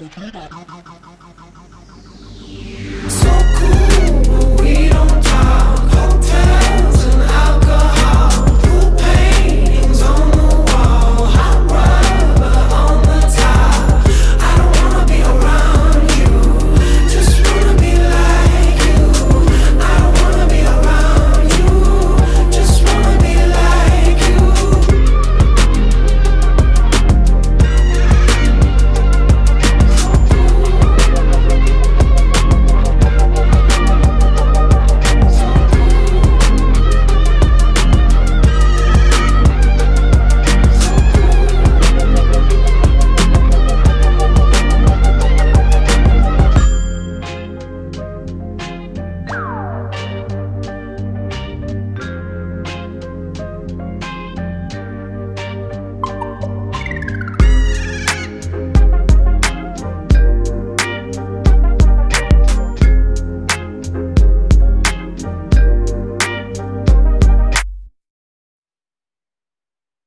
So